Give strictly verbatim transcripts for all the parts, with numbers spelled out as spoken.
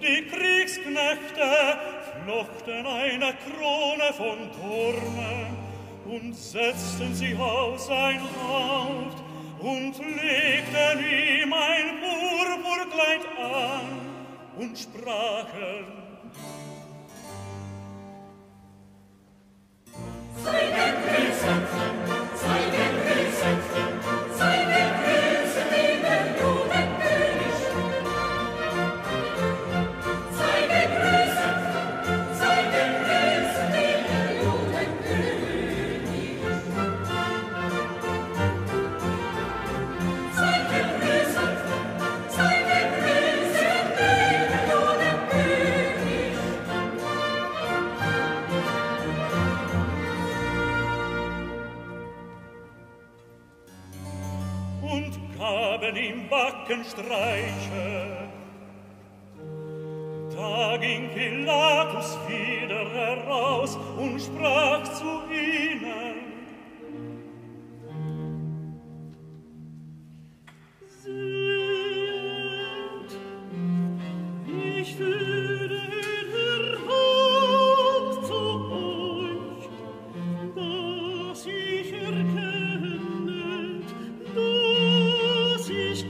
Die Kriegsknechte flochten eine Krone von Dornen und setzten sie auf sein Haupt und legten ihm ein Purpurkleid an und sprachen: Streiche. Da ging Pilatus wieder heraus und sprach zu ihnen: Seht, ich führe den Haupt zu euch, dass ich erkennet, dass ich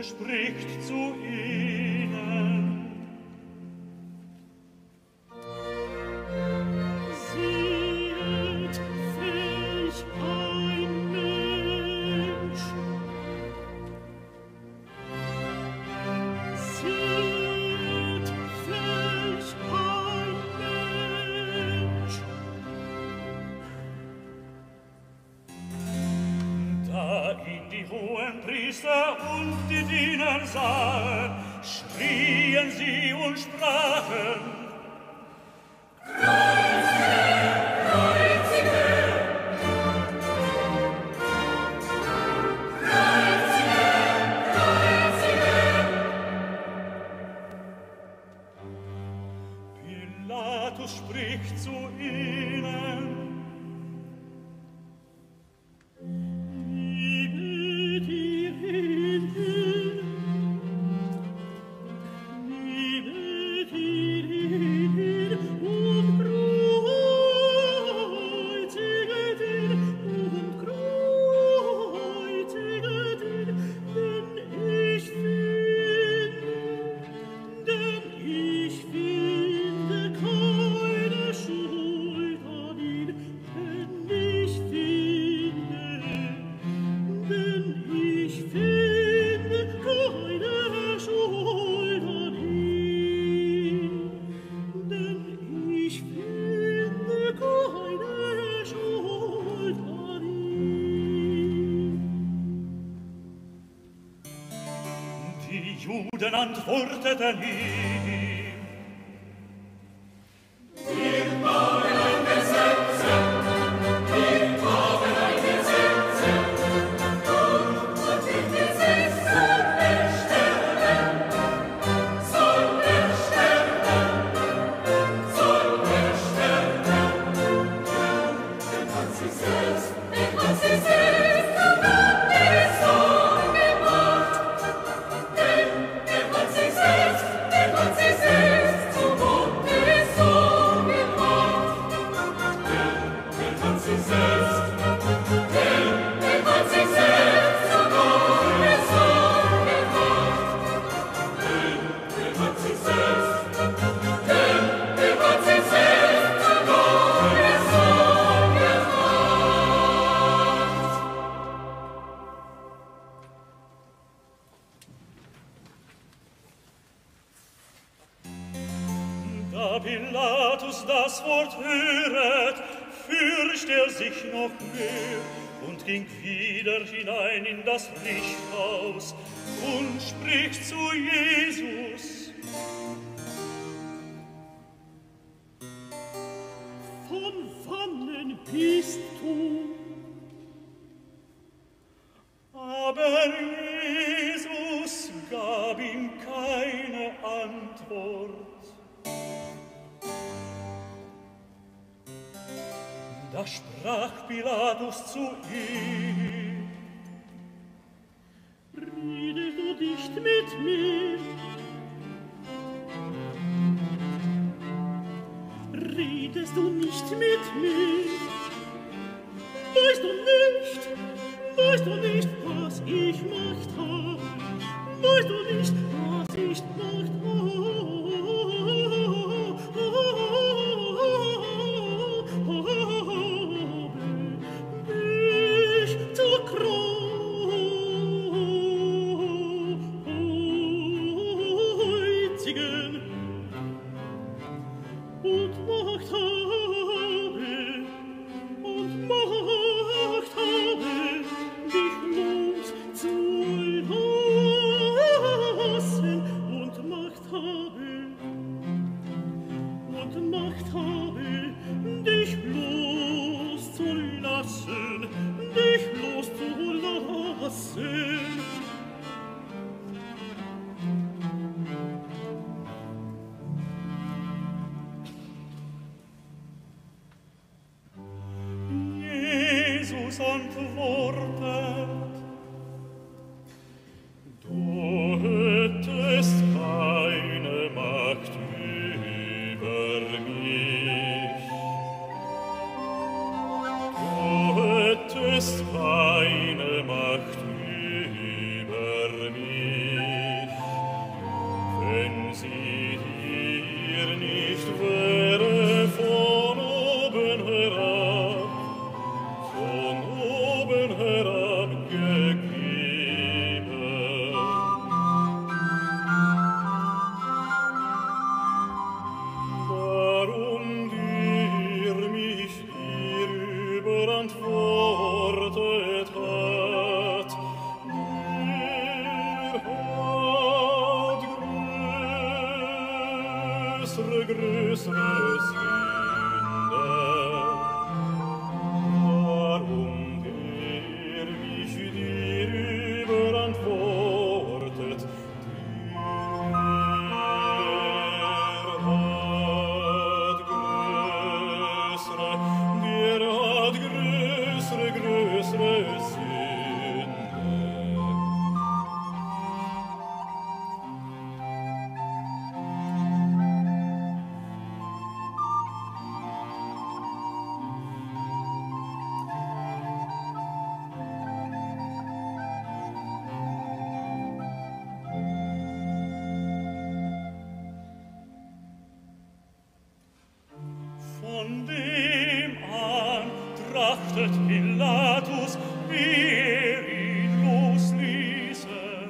Er spricht zu ihnen. Schrien sie und sprachen: Kreuzige, Kreuzige, Kreuzige, Kreuzige. Pilatus spricht zu ihnen: Antworteten ihm: Wir brauchen ein Gesetz, wir brauchen ein Gesetz, um uns im Gesetz zu bestellen. Soll er sterben, soll er sterben, denn hat sich selbst, denn hat sich selbst gemacht, der Sohn. Ging wieder hinein in das Richthaus und spricht zu Jesus: Von wannen bist du? Aber Jesus gab ihm keine Antwort. Da sprach Pilatus zu ihm: Redest du nicht mit mir? Redest du nicht mit mir? Weißt du nicht, weißt du nicht, was ich Macht habe? Weißt du nicht, was ich Macht habe? Keine Macht mehr. Pilatus, wer ihn losließen.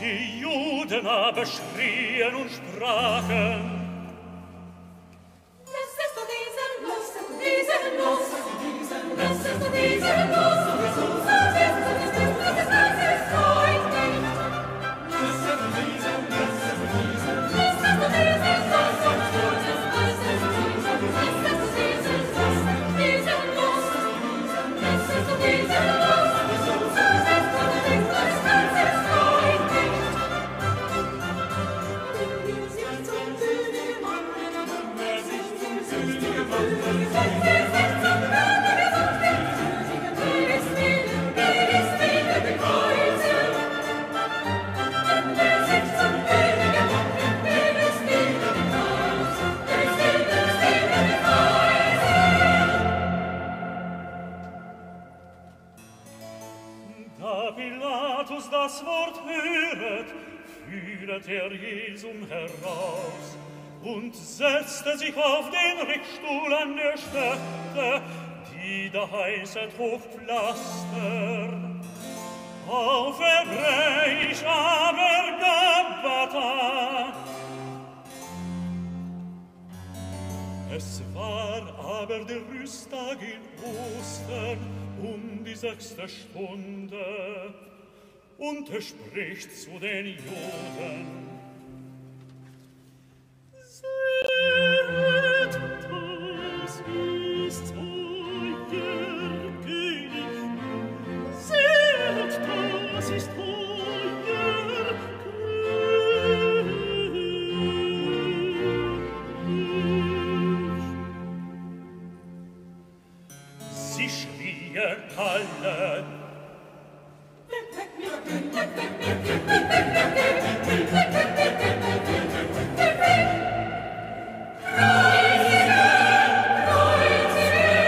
Die Juden aber schrien und sprachen, setzte sich auf den Richtstuhl an der Stätte, die da heißet Hochpflaster. Auf Hebräisch aber Gabbatha. Es war Aber der Rüsttag in Ostern um die sechste Stunde, und er spricht zu den Juden. Seht, das ist euer König. Seht, das ist euer König. Sie schrien alle: Mit Gras.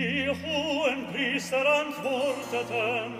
Die hohen Priester antworteten,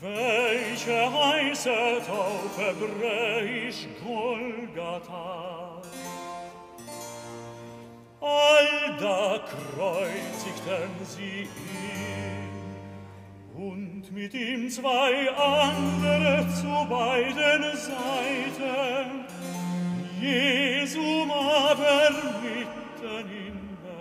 welche heißet auf Hebräisch Golgatha. Allda kreuzigten sie ihn und mit ihm zwei andere zu beiden Seiten, Jesum aber mitten in der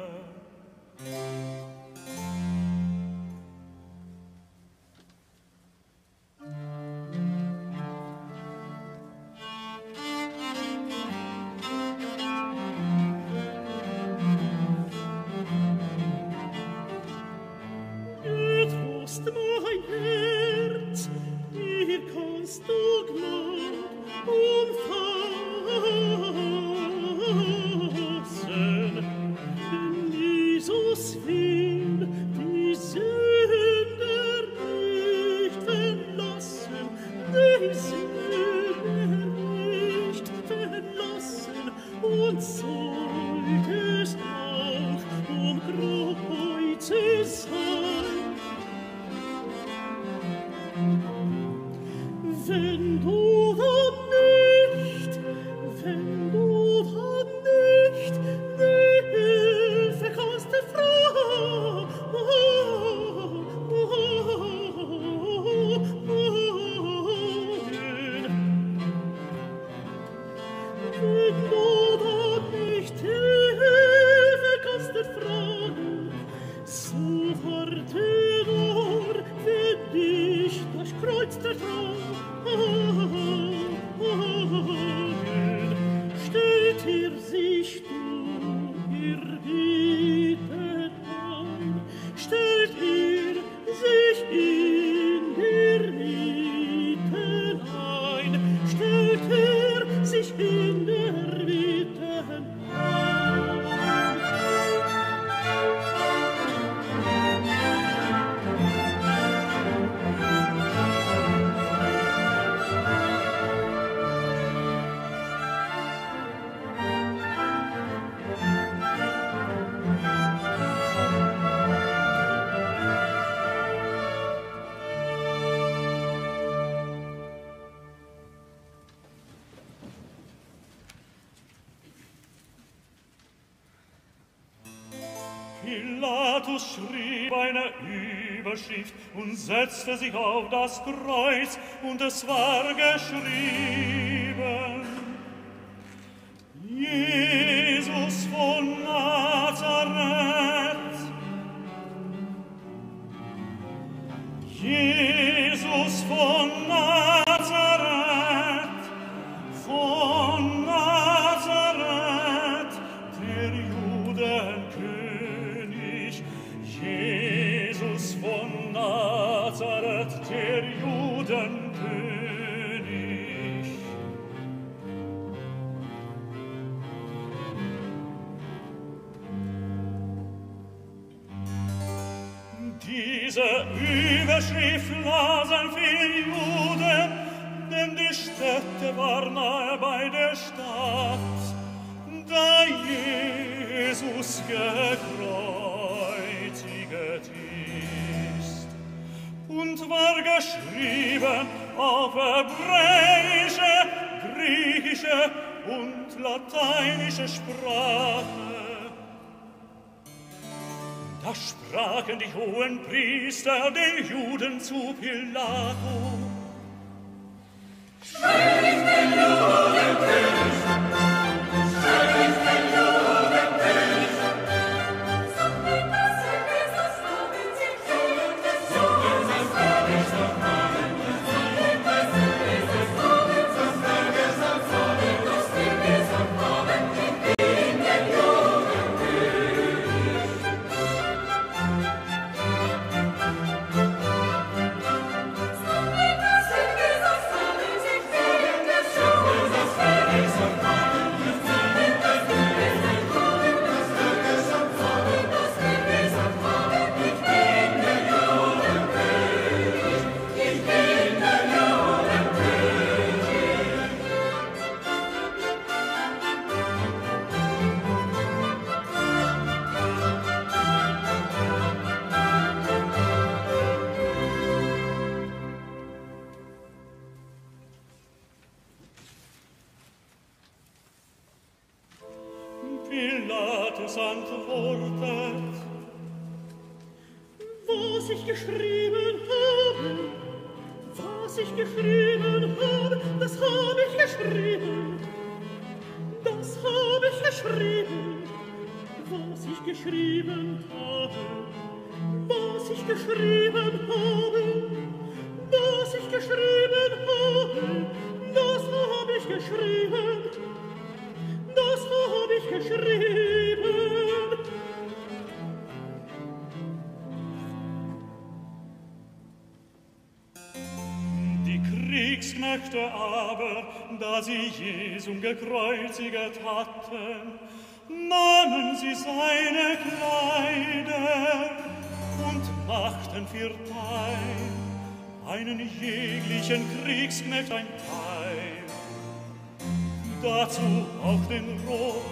Pilatus schrieb eine Überschrift und setzte sich auf das Kreuz, und es war geschrieben: Jesus von Nazareth, Jesus von Nazareth, von Nazareth, der Judenkönig. Jesus von Nazareth, der Judenkönig. Diese Überschrift lasen viele Juden, denn die Stätte war nahe bei der Stadt, da Jesus gekreuziget ist. Und war geschrieben auf hebräische, griechische und lateinische Sprache. Da sprachen die Hohenpriester den Juden zu Pilatus: Schreib nicht den Judenkönig! Schreib nicht den Judenkönig! Sondern das Ephesus Tobit sich Juden des Juden des Berges auf Namen des Juden des Ephesus Tobit des Berges auf Namen des Juden auf Namen in den Judenkönig! Da sie Jesum gekreuziget hatten, nahmen sie seine Kleider und machten vierteil, einen jeglichen Kriegsknecht ein Teil, dazu auch den Rock.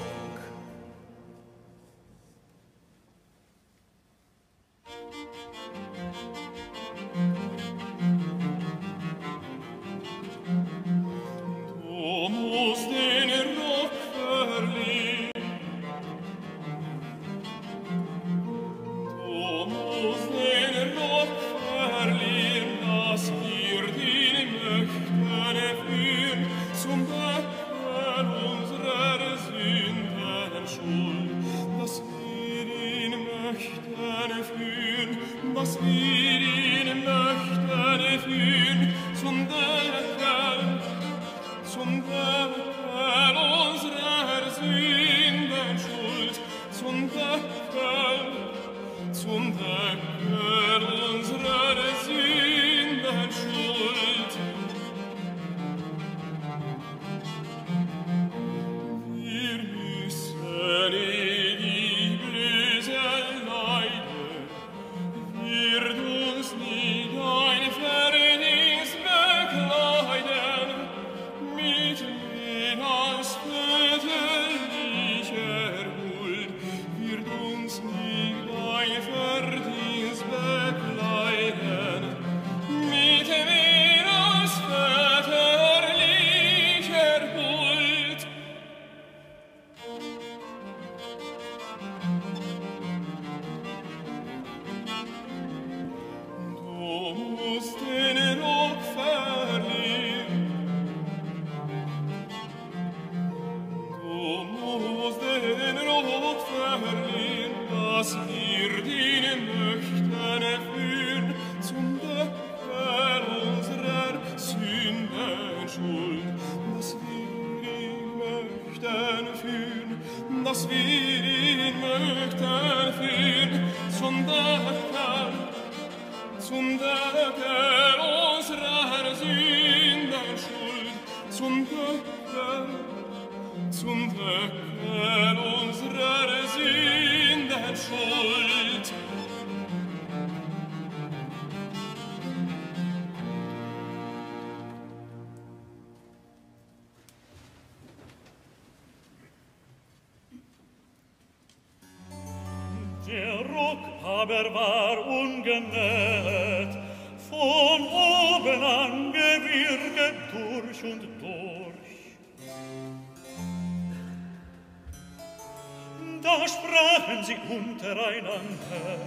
aber war ungenäht, von oben an gewirket durch und durch. Da sprachen sie untereinander: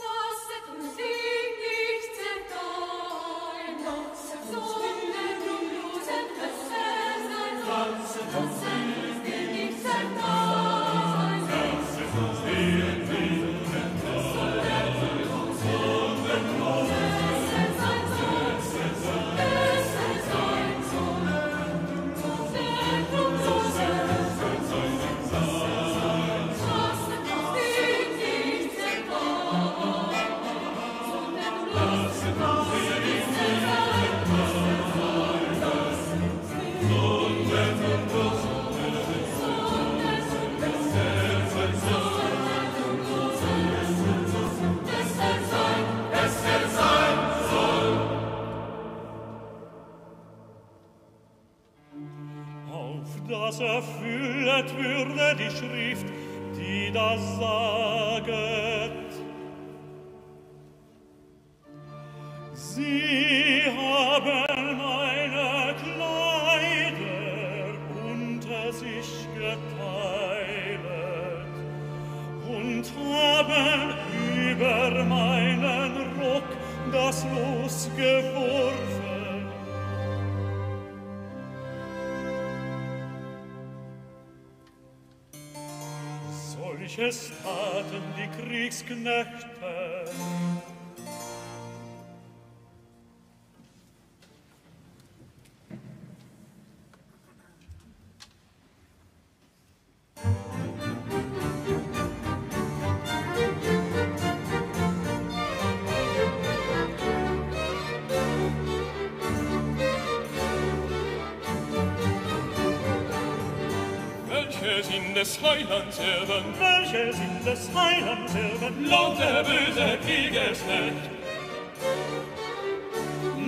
Lasset uns sie nicht zerteilen, lasset uns Sünden und Losen versehen sein, lasset uns Sünden nicht zerteilen. Dass erfüllet würde die Schrift, die das saget. Sie haben meine Kleider unter sich geteilt und haben über meinen Rock das Los geworfen. Solches taten die Kriegsknechte. Des Heilands Erben, welche sind des Heilands Erben, laut der böse Kriegersknecht.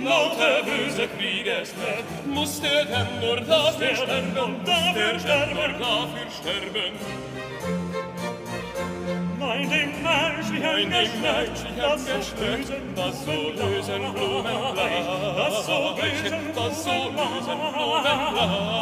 Laut der böse Kriegersknecht, musste er denn nur dafür sterben, und dafür sterben, dafür sterben. Nein, dem menschlichen Geschlecht, das so lösen, das so lösen Blumenbleich, das so lösen, das so lösen Blumenbleich.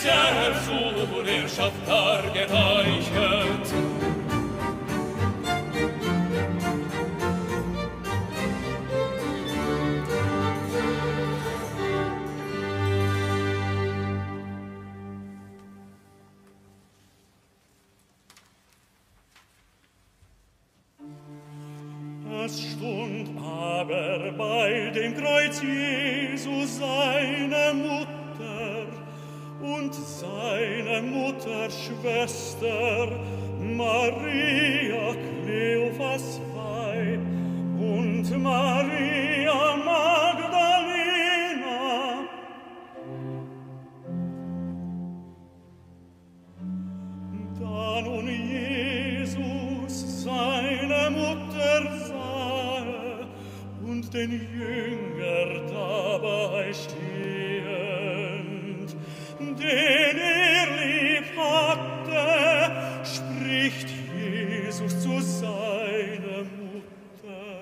Zur Herrschaft dargereichert. Es stund aber bei dem Kreuz Jesus seine Mutter und seine Mutterschwester Maria Cleophas Weib und Maria Magdalena. Da nun Jesus seine Mutter sah und den Jünger dabei stehen, den er lieb hatte, spricht Jesus zu seiner Mutter.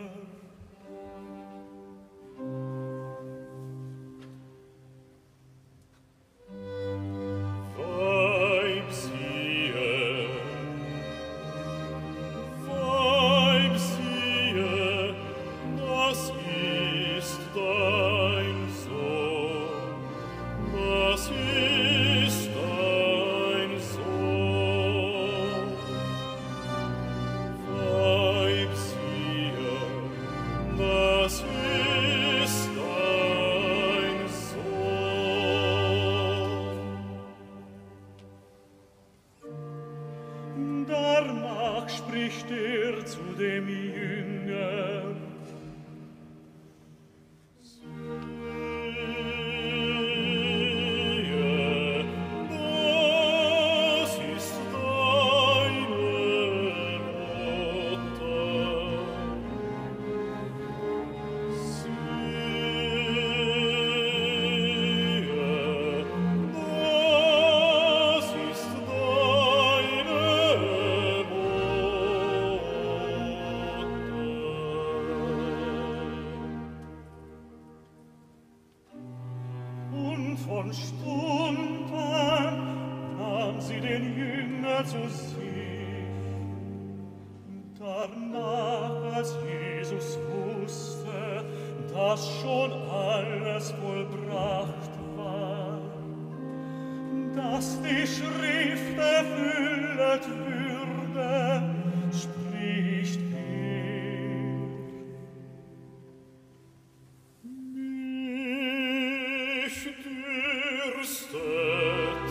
Weib, siehe, Weib, siehe, das ist dein Sohn, das ist Danach, als Jesus wusste, dass schon alles vollbracht war, dass die Schrift erfüllet würde, spricht er: Mich dürstet.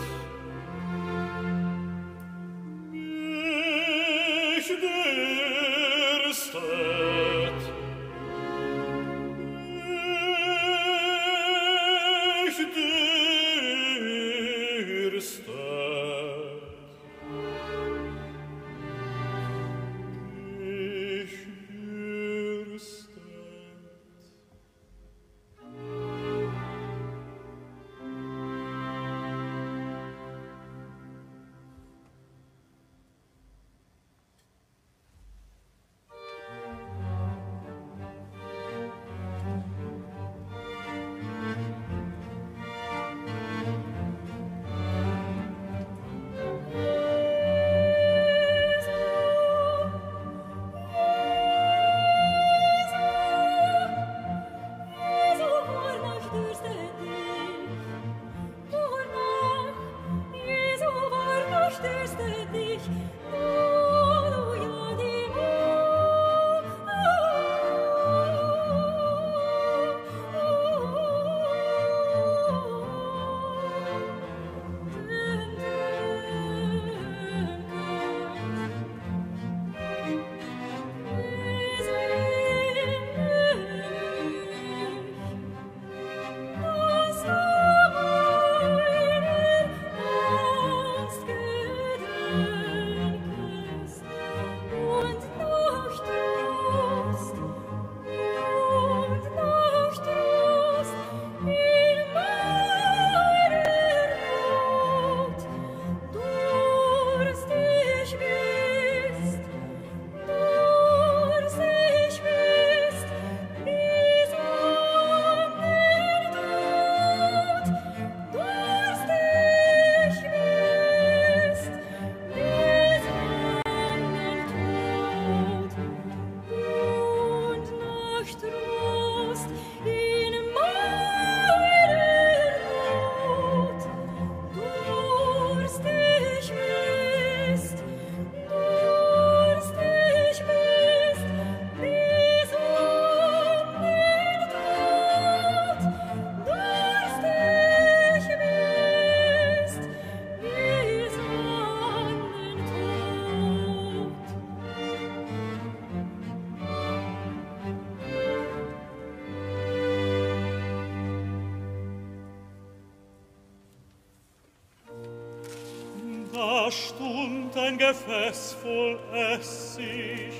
Stund ein Gefäß voll Essig,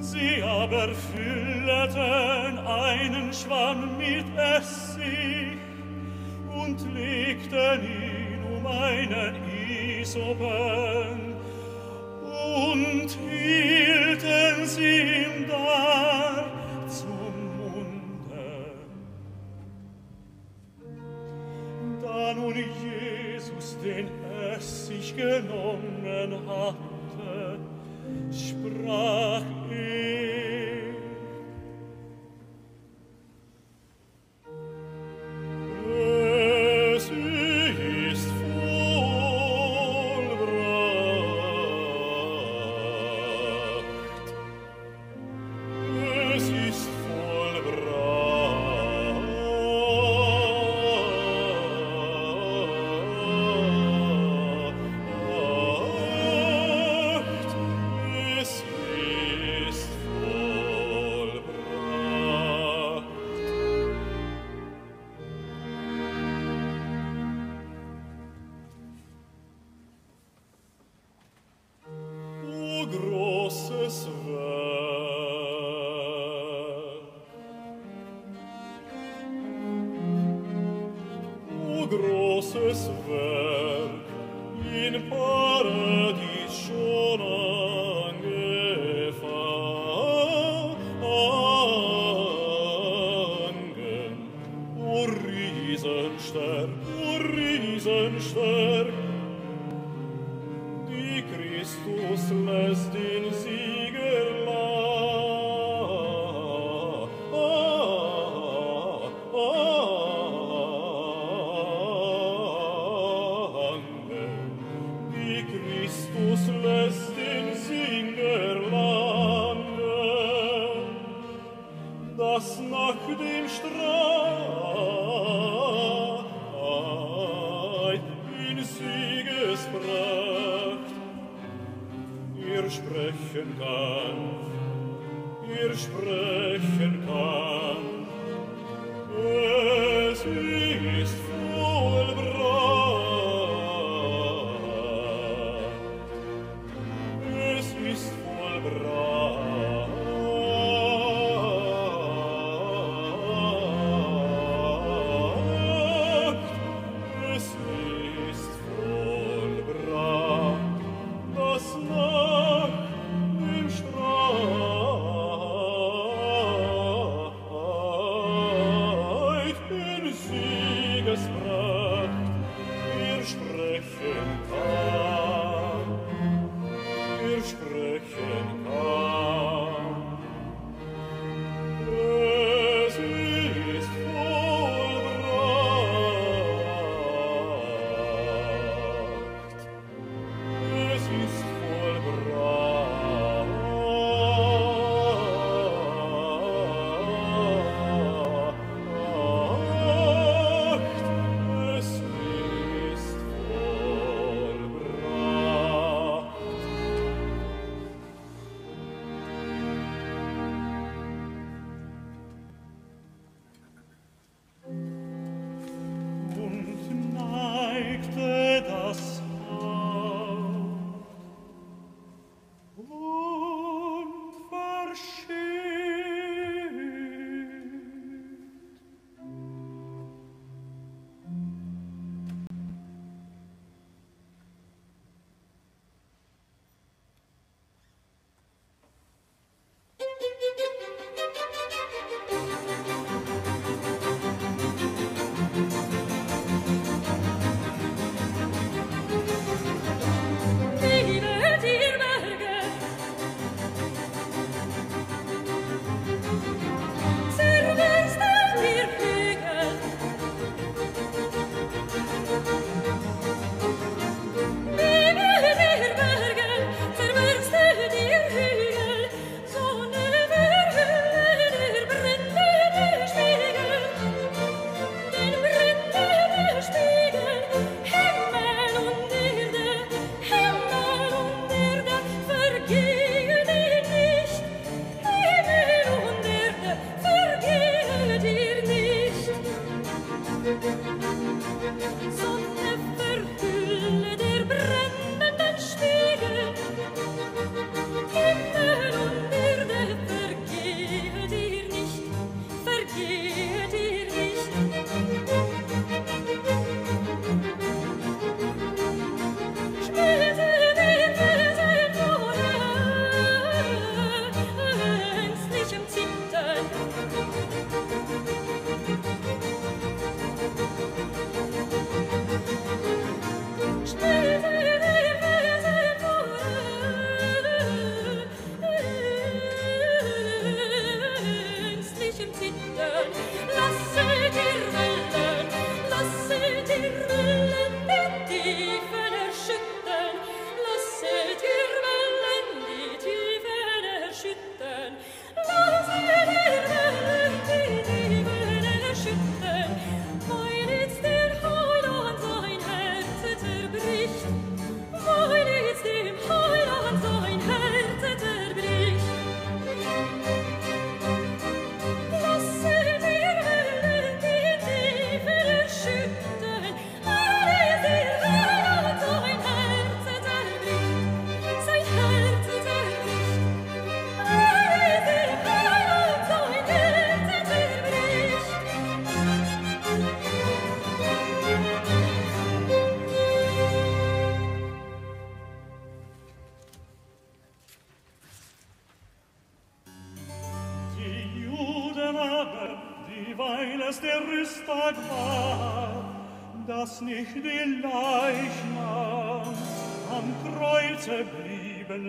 sie aber fülleten einen Schwamm mit Essig und legten ihn um einen Isopen und hielten sie ihm dar zum Munde. Da nun Jesus den Essig genommen hatte, sprach er: Es ist vollbracht, es ist vollbracht. Großes Werk in Paradies schon angefangen. O Riesenstern, o Riesenstern, die Christus lässt den Sieger. ihr sprechen kann, ihr sprechen kann. Es ist vollbracht, es ist vollbracht.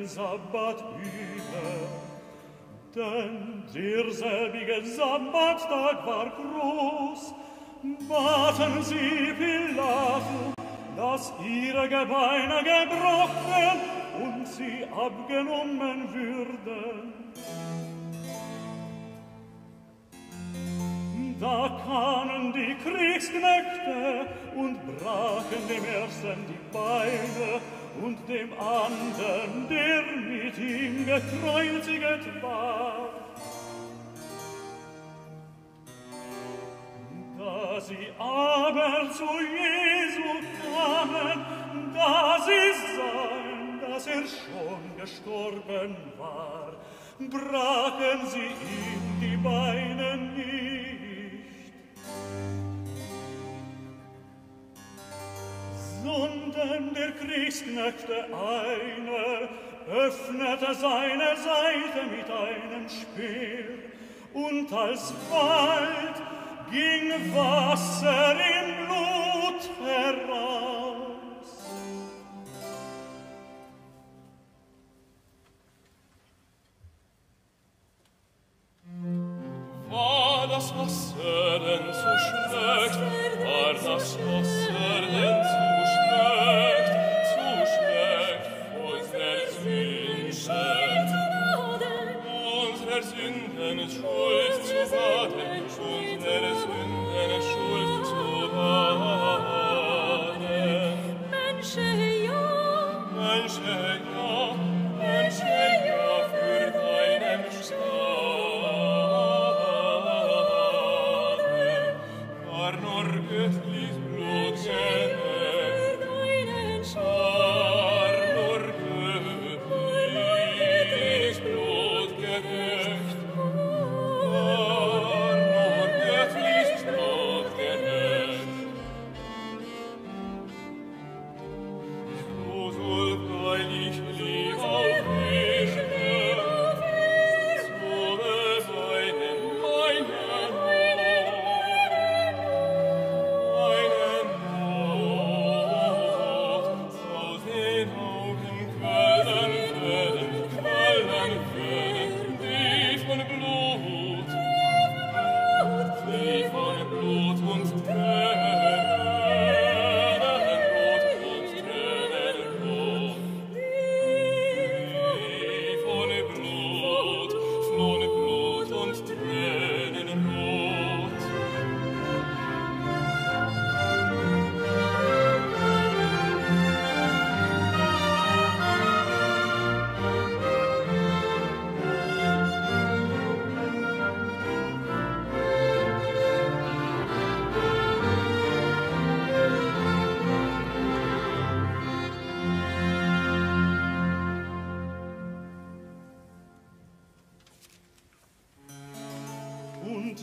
Sabbat über, denn derselbige Sabbattag war groß, baten sie Pilatus, dass ihre Gebeine gebrochen und sie abgenommen würden. Da kamen die Kriegsknechte und brachen dem ersten die Beine und dem anderen, der mit mit ihm gekreuziget war. Da sie aber zu Jesu kamen, da sie sahen, dass er schon gestorben war, brachen sie ihm die Beine nicht, sondern der Kriegsknechte einer öffnete seine Seite mit einem Speer, und alsbald ging Wasser im Blut heraus. War das Wasser denn so schlecht? War das Wasser denn so schlecht? Zu schlecht unserer Sünden, unserer Sünden Schuld zu baden, unserer Sünden Schuld zu baden. Mensch, ja, Mensch, ja, Mensch, ja, für deinem Staat.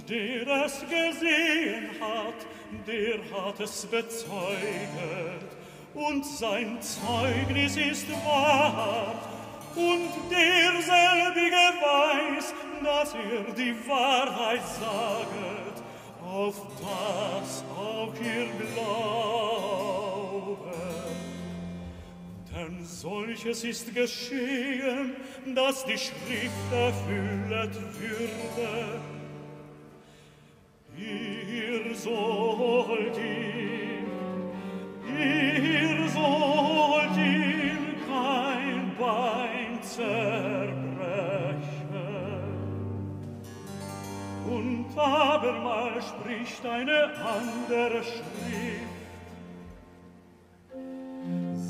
Der es gesehen hat, der hat es bezeuget, und sein Zeugnis ist wahr, und derselbige weiß, dass er die Wahrheit saget, auf das auch ihr glaubet. Denn solches ist geschehen, dass die Schrift erfüllet würde. Ihr sollt ihm, ihr sollt ihm kein Bein zerbrechen. Und abermal spricht eine andere Schrift.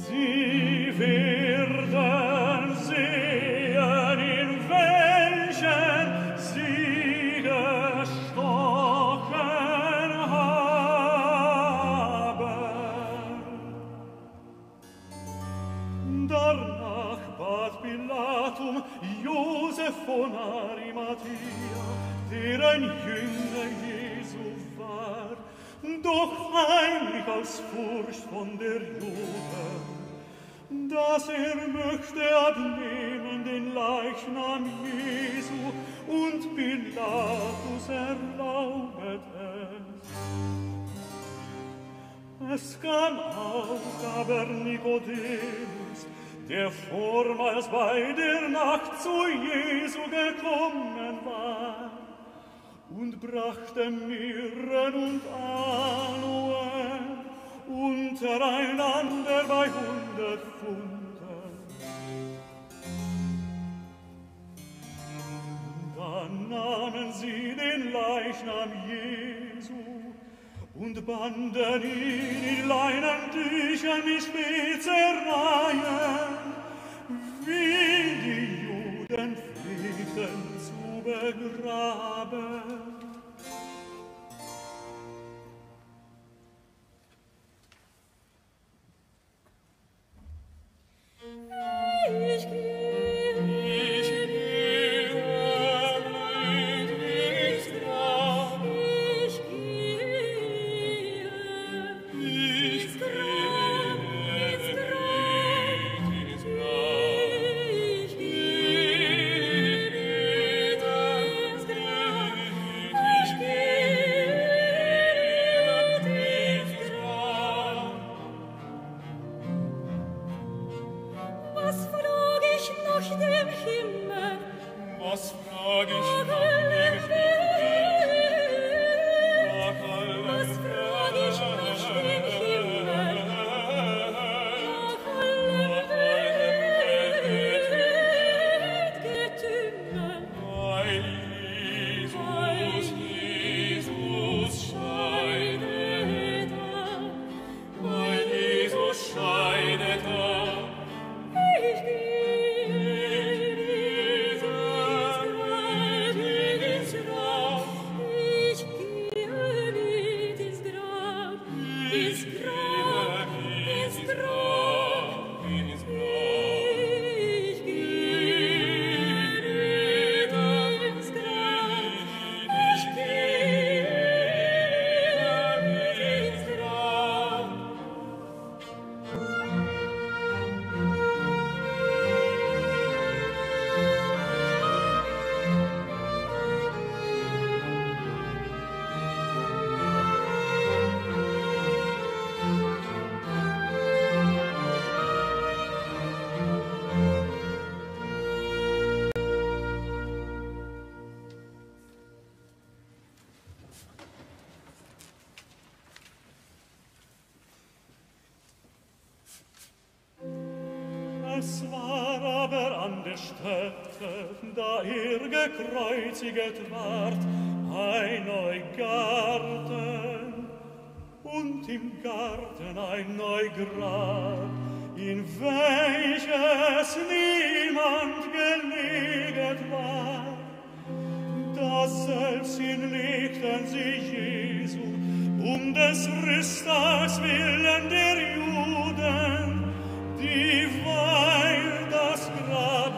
Sie werden sehen, in welchen sie gestorben. Danach bat Pilatum Josef von Arimathea, der ein Jünger Jesu war, doch heimlich aus Furcht von der Juden, dass er möchte abnehmen den Leichnam Jesu, und Pilatus erlaubet es. Es kam auch aber Nikodemus, der vormals bei der Nacht zu Jesu gekommen war, und brachte Myrrhen und Aloe untereinander bei hundert Pfunden. Dann nahmen sie den Leichnam Jesu und banden ihn in Leinentüchern mit Spezereien, wie die Christen zu begraben. Da er gekreuziget ward, ein Neugarten, und im Garten ein Neugrab, in welches niemand geleget war. Daselbst legten sie Jesu, um des Christus willen der Juden, die weil das Grab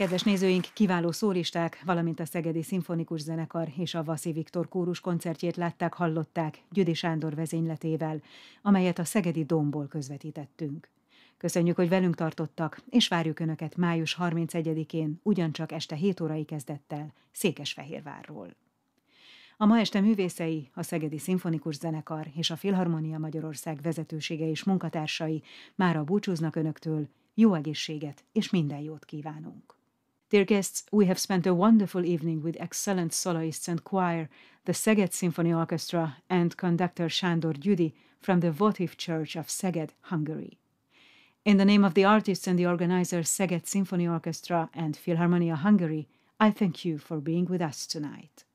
Kedves nézőink, kiváló szólisták, valamint a Szegedi Szimfonikus Zenekar és a Vaszy Viktor Kórus koncertjét látták, hallották Gyüdi Sándor vezényletével, amelyet a Szegedi Dómból közvetítettünk. Köszönjük, hogy velünk tartottak, és várjuk Önöket május harmincegyedikén, ugyancsak este hét órai kezdettel Székesfehérvárról. A ma este művészei, a Szegedi Szimfonikus Zenekar és a Filharmonia Magyarország vezetősége és munkatársai mára búcsúznak Önöktől, jó egészséget és minden jót kívánunk. Dear guests, we have spent a wonderful evening with excellent soloists and choir, the Szeged Symphony Orchestra and conductor Sándor Gyüdi from the Votive Church of Szeged, Hungary. In the name of the artists and the organizer Szeged Symphony Orchestra and Philharmonia Hungary, I thank you for being with us tonight.